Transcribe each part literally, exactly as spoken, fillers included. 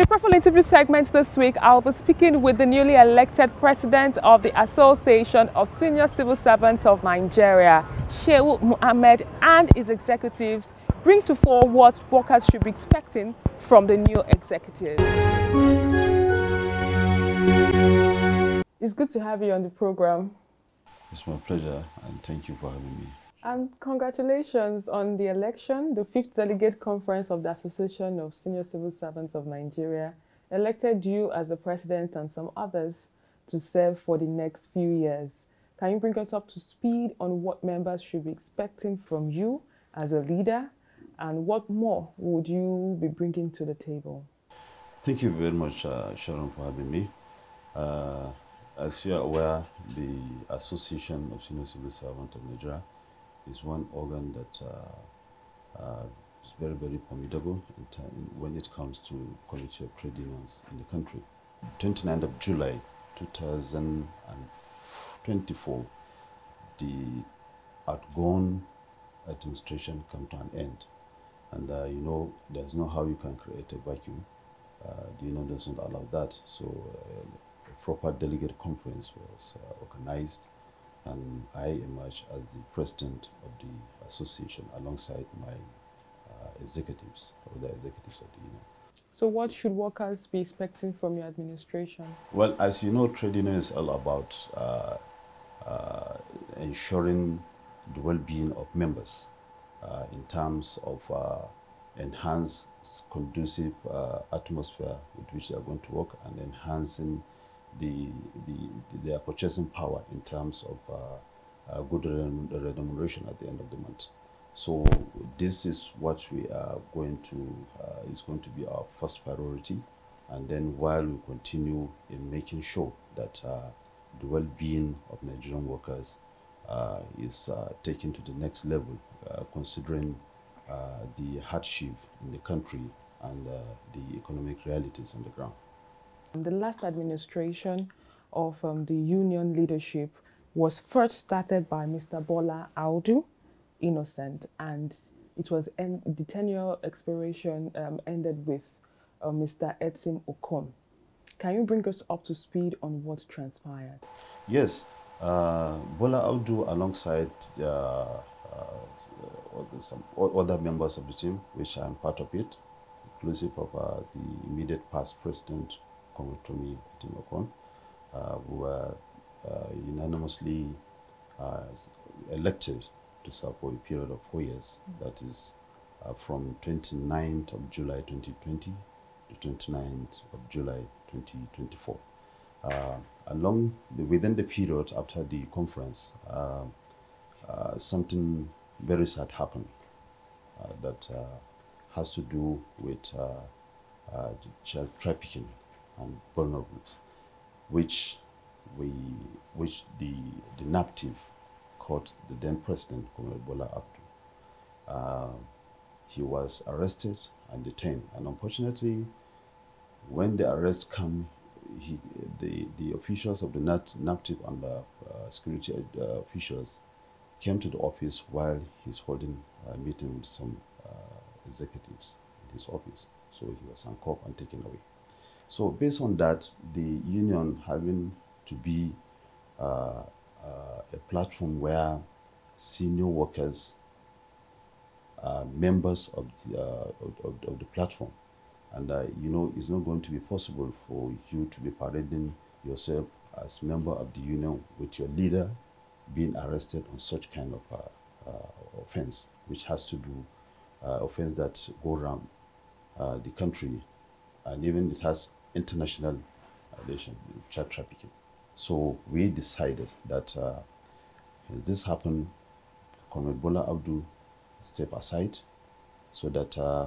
the profile interview segment this week, I'll be speaking with the newly elected president of the Association of Senior Civil Servants of Nigeria, Shehu Mohammed, and his executives bring to fore what workers should be expecting from the new executive. It's good to have you on the program. It's my pleasure, and thank you for having me. And congratulations on the election. The fifth Delegate Conference of the Association of Senior Civil Servants of Nigeria elected you as the president and some others to serve for the next few years. Can you bring us up to speed on what members should be expecting from you as a leader, and what more would you be bringing to the table? Thank you very much, uh, Sharon, for having me. Uh, as you are aware, the Association of Senior Civil Servants of Nigeria is one organ that uh, uh, is very, very formidable in when it comes to quality of trade unions in the country. twenty-ninth of July two thousand twenty-four, the outgone administration come to an end. And uh, you know, there's no how you can create a vacuum. Uh, the union does not allow that. So uh, a proper delegate conference was uh, organized, and I emerged as the president of the association alongside my uh, executives, or the executives of the union. So what should workers be expecting from your administration? Well, as you know, trade union is all about uh, uh, ensuring the well-being of members uh, in terms of uh, enhanced, conducive uh, atmosphere with which they are going to work, and enhancing The, the their purchasing power in terms of uh, uh, good remuneration at the end of the month. So this is what we are going to uh, is going to be our first priority, and then while we continue in making sure that uh, the well-being of Nigerian workers uh, is uh, taken to the next level, uh, considering uh, the hardship in the country and uh, the economic realities on the ground. The last administration of um, the union leadership was first started by Mister Bola Audu Innocent, and it was end, the tenure expiration um, ended with uh, Mister Etim Okon. Can you bring us up to speed on what transpired? Yes, uh, Bola Audu, alongside uh, uh, other, some other members of the team, which I am part of it, inclusive of uh, the immediate past president, to me, Etim Okon, uh, who were uh, unanimously uh, elected to serve for a period of four years. Mm-hmm. That is uh, from twenty-ninth of July twenty twenty to twenty-ninth of July twenty twenty-four. Uh, along the, within the period after the conference, uh, uh, something very sad happened uh, that uh, has to do with uh, uh, child trafficking and vulnerables, which we, which the, the NAPTIP caught the then president, Kumba Bola, up to. Uh, he was arrested and detained, and unfortunately, when the arrest came, he, the, the officials of the NAPTIP and the uh, security uh, officials came to the office while he's holding a meeting with some uh, executives in his office. So he was handcuffed and taken away. So based on that, the union having to be uh, uh, a platform where senior workers, uh, members of the, uh, of, of the platform, and uh, you know, it's not going to be possible for you to be parading yourself as member of the union with your leader being arrested on such kind of uh, uh, offense, which has to do uh, offense that go around uh, the country, and even it has international relation with child trafficking. So we decided that uh, if this happened, Comrade Bola Audu step aside so that uh,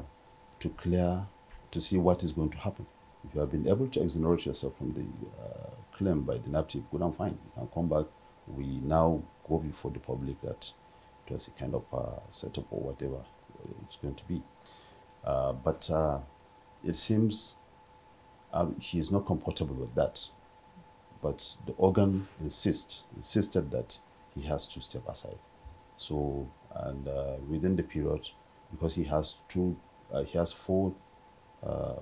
to clear, to see what is going to happen. If you have been able to exonerate yourself from the uh, claim by the NAPTIP, good and fine, you can come back. We now go before the public that it was a kind of uh, setup or whatever it's going to be. Uh, but uh, it seems uh, he is not comfortable with that, but the organ insist, insisted that he has to step aside. So, and uh, within the period, because he has two, uh, he has four uh,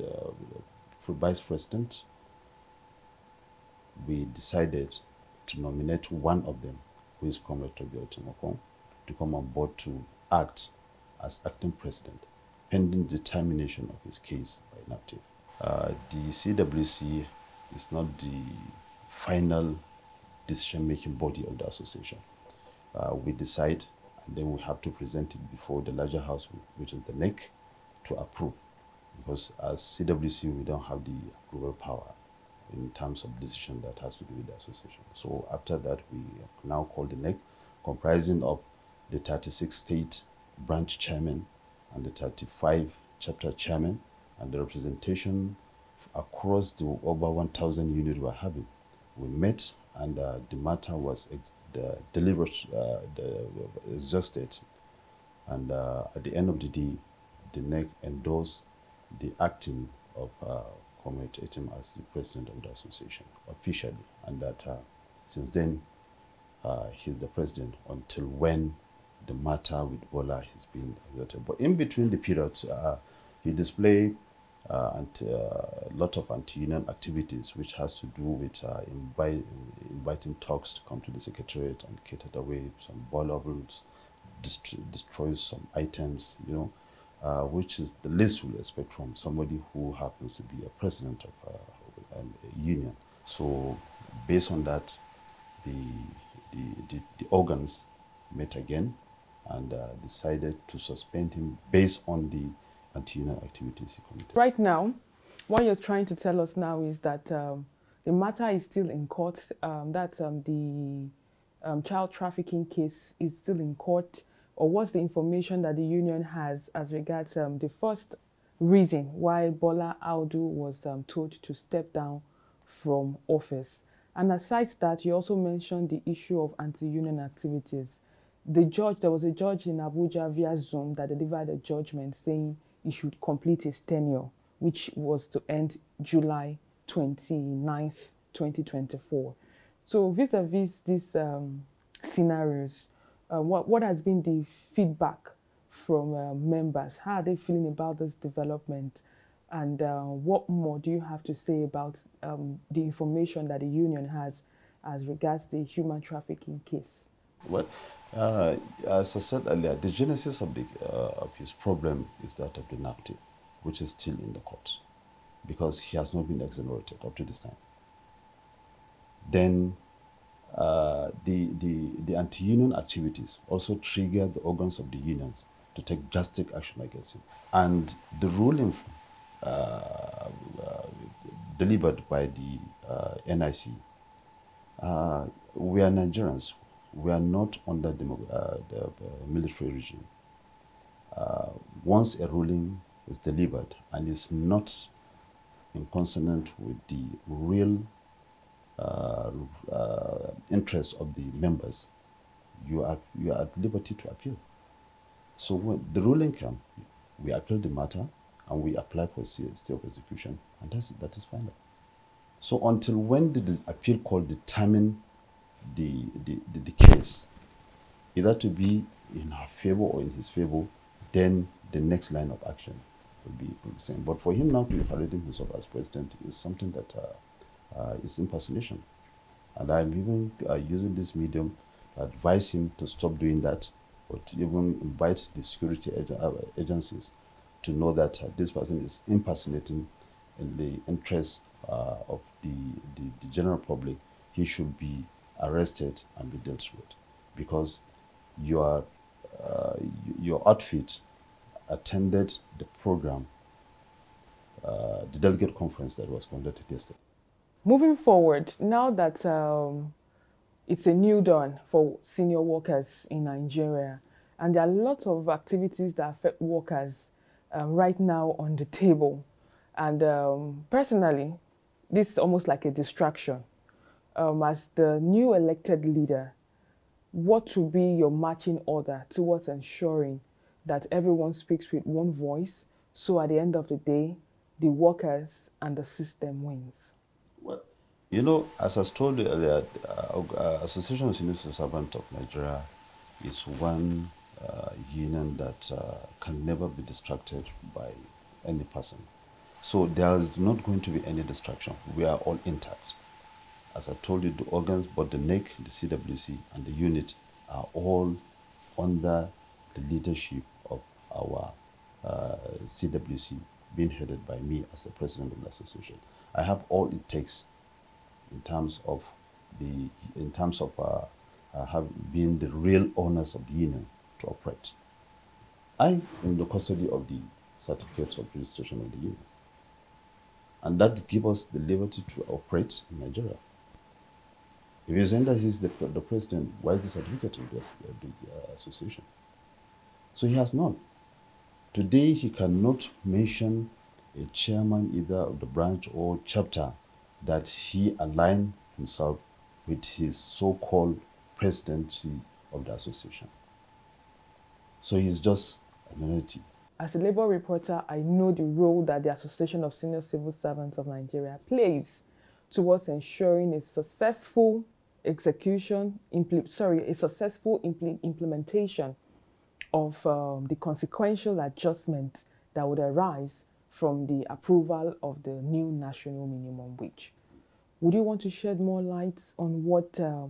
uh, vice president, we decided to nominate one of them, who is Comrade Tobias Tengokong, to come on board to act as acting president, pending determination of his case by NAPTIP. Uh, the C W C is not the final decision-making body of the association. Uh, we decide, and then we have to present it before the larger house, which is the N E C, to approve. Because as C W C, we don't have the approval power in terms of decision that has to do with the association. So after that, we now call the N E C, comprising of the thirty-six state branch chairman and the thirty-five chapter chairman, and the representation across the over one thousand units we are having. We met, and uh, the matter was ex the delivered, uh, the exhausted, and uh, at the end of the day, the N E C endorsed the acting of uh, Comrade Etim as the president of the association officially, and that uh, since then uh, he's the president until when the matter with Bola has been exhausted. But in between the periods, uh, he displayed uh, anti, uh, a lot of anti-union activities, which has to do with uh, invite, inviting talks to come to the secretariat and catered away some boilerooms, dest destroy some items, you know. Uh, which is the least we expect from somebody who happens to be a president of uh, a union. So based on that, the, the, the, the organs met again and uh, decided to suspend him based on the anti-union activities he committed. Right now, what you're trying to tell us now is that um, the matter is still in court, um, that um, the um, child trafficking case is still in court. Or what's the information that the union has as regards um, the first reason why Bola Audu was um, told to step down from office? And aside that, you also mentioned the issue of anti-union activities. The judge, there was a judge in Abuja via Zoom that delivered a judgment saying he should complete his tenure, which was to end July twenty-ninth, twenty twenty-four. So vis-a-vis these um, scenarios, Uh, what, what has been the feedback from uh, members? How are they feeling about this development? And uh, what more do you have to say about um, the information that the union has as regards the human trafficking case? Well, uh, as I said earlier, the genesis of, the, uh, of his problem is that of the NAPTIP, which is still in the court, because he has not been exonerated up to this time. Then Uh, the, the, the anti-union activities also trigger the organs of the unions to take drastic action against him. And the ruling uh, uh, delivered by the uh, N I C, uh, we are Nigerians, we are not under the, uh, the uh, military regime. Uh, once a ruling is delivered and is not in consonant with the real Uh, uh, interests of the members, you are you are at liberty to appeal. So when the ruling came, we appealed the matter and we applied for a stay of execution, and that's that is final. So until when did the appeal court determine the the, the the case, either to be in her favor or in his favor, then the next line of action will be the same. But for him now to evaluate himself as president is something that. Uh, Uh, it's impersonation, and I'm even uh, using this medium to advise him to stop doing that, or to even invite the security ag agencies to know that uh, this person is impersonating in the interest uh, of the, the, the general public. He should be arrested and be dealt with, because your, uh, your outfit attended the program, uh, the delegate conference that was conducted yesterday. Moving forward, now that um, it's a new dawn for senior workers in Nigeria, and there are a lot of activities that affect workers um, right now on the table. And um, personally, this is almost like a distraction. Um, as the new elected leader, what will be your marching order towards ensuring that everyone speaks with one voice, so at the end of the day, the workers and the system wins? Well, you know, as I told you earlier, uh, uh, Association of Senior Civil Servants of Nigeria is one uh, union that uh, can never be distracted by any person. So there's not going to be any distraction. We are all intact. As I told you, the organs, but the neck, the C W C, and the unit are all under the leadership of our uh, C W C, being headed by me as the president of the association. I have all it takes in terms of the in terms of uh, uh, have been the real owners of the union to operate. I am the custody of the certificate of registration of the union, and that gives us the liberty to operate in Nigeria. If you send us is the, the president, why is the certificate of the association? So he has none. Today he cannot mention a chairman either of the branch or chapter that he aligned himself with his so-called presidency of the association. So he's just an entity. As a Labour reporter, I know the role that the Association of Senior Civil Servants of Nigeria plays towards ensuring a successful execution, sorry, a successful impl implementation of um, the consequential adjustment that would arise from the approval of the new national minimum wage. Would you want to shed more light on what uh,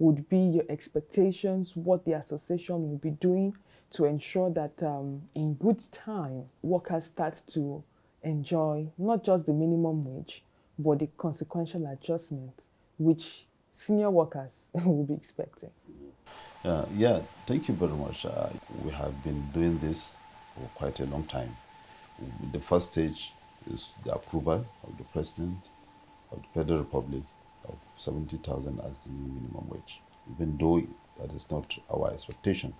would be your expectations, what the association will be doing to ensure that um, in good time, workers start to enjoy not just the minimum wage, but the consequential adjustment which senior workers will be expecting? Uh, yeah, thank you very much. Uh, we have been doing this for quite a long time. The first stage is the approval of the President of the Federal Republic of seventy thousand as the new minimum wage, even though that is not our expectation.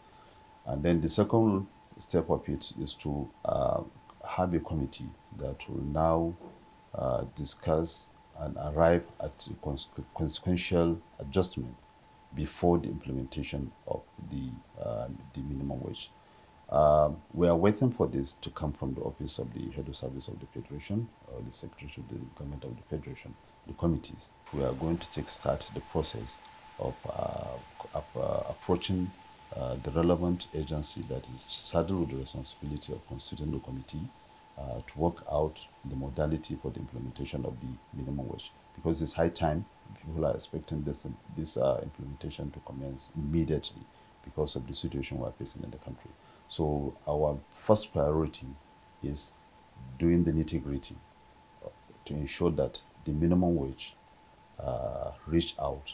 And then the second step of it is to uh, have a committee that will now uh, discuss and arrive at a consequential adjustment before the implementation of the, uh, the minimum wage. Uh, we are waiting for this to come from the office of the head of service of the Federation or the secretary of the government of the Federation, the committees. We are going to take start the process of, uh, of uh, approaching uh, the relevant agency that is saddled with the responsibility of constituting the committee uh, to work out the modality for the implementation of the minimum wage, because it's high time. People are expecting this, this uh, implementation to commence immediately because of the situation we are facing in the country. So our first priority is doing the nitty-gritty to ensure that the minimum wage uh, reach out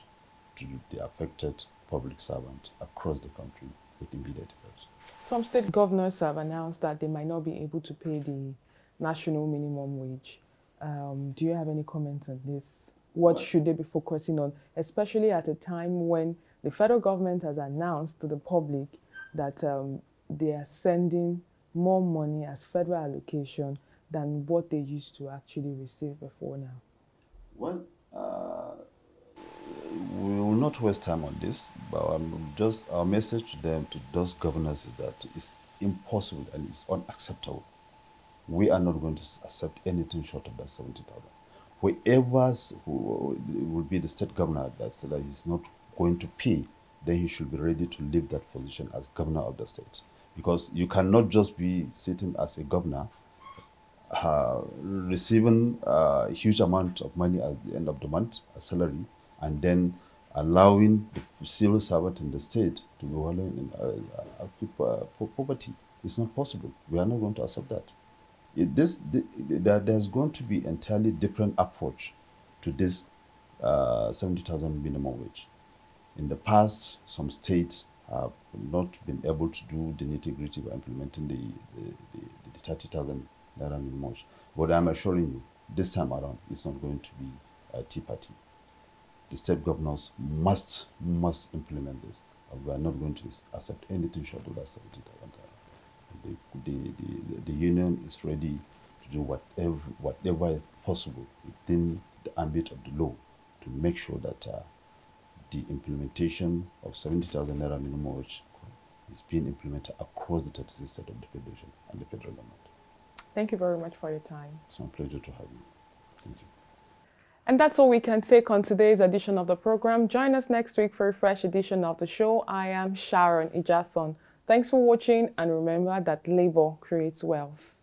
to the affected public servant across the country with immediate effect. Some state governors have announced that they might not be able to pay the national minimum wage. Um, do you have any comments on this? What should they be focusing on, especially at a time when the federal government has announced to the public that um, they are sending more money as federal allocation than what they used to actually receive before now? Well, uh, we will not waste time on this, but um, just our message to them, to those governors, is that it's impossible and it's unacceptable. We are not going to accept anything short of that seventy thousand. Whoever who will be the state governor that said that he's not going to pay, then he should be ready to leave that position as governor of the state. Because you cannot just be sitting as a governor, uh, receiving a huge amount of money at the end of the month, a salary, and then allowing the civil servant in the state to be wallowing in uh, uh, poverty. It's not possible. We are not going to accept that. It, this, the, the, there's going to be an entirely different approach to this uh, seventy thousand minimum wage. In the past, some states have not been able to do the nitty-gritty by implementing the, the, the, the thirty thousand naira minimum wage. But I'm assuring you, this time around, it's not going to be a tea party. The state governors must, must implement this. We are not going to accept anything short of that seventy thousand. The, the, the, the union is ready to do whatever, whatever possible within the ambit of the law to make sure that uh, the implementation of seventy thousand naira minimum wage is being implemented across the thirty-six states of the Federation and the federal government. Thank you very much for your time. It's my pleasure to have you. Thank you. And that's all we can take on today's edition of the program. Join us next week for a fresh edition of the show. I am Sharon Ijason. Thanks for watching, and remember that labor creates wealth.